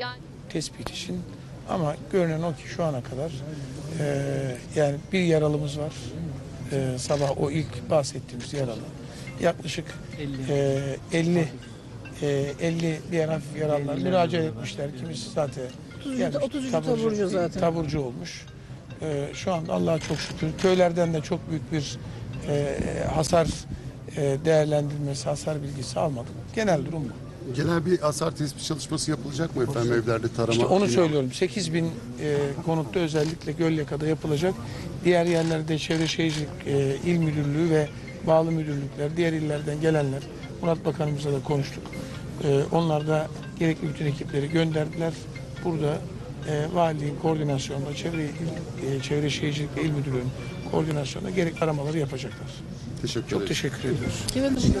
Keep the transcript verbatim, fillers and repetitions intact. Yani... Tespit için ama görünen o ki şu ana kadar e, yani bir yaralımız var. E, sabah o ilk bahsettiğimiz yaralı. Yaklaşık elli diğer hafif yaralılar müracaat etmişler. Kimisi zaten otuz üç taburcu, taburcu zaten. Taburcu olmuş. E, şu anda Allah'a çok şükür köylerden de çok büyük bir e, hasar e, değerlendirmesi, hasar bilgisi almadık. Genel durum bu. Genel bir hasar tespit çalışması yapılacak mı efendim evlerde tarama? İşte onu söylüyorum. sekiz bin e, konutta özellikle Gölyaka'da yapılacak. Diğer yerlerde Çevre Şehircilik e, İl Müdürlüğü ve bağlı müdürlükler, diğer illerden gelenler, Murat Bakanımızla da konuştuk. E, onlar da gerekli bütün ekipleri gönderdiler. Burada e, valiliğin koordinasyonunda, Çevre, il, e, çevre Şehircilik ve İl Müdürlüğü'nün koordinasyonunda gerekli aramaları yapacaklar. Teşekkür ederim. Çok teşekkür ediyoruz.